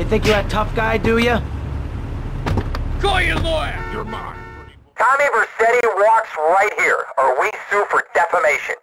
You think you're a tough guy, do you? Call your lawyer! You're mine. Tommy Vercetti walks right here, or we sue for defamation.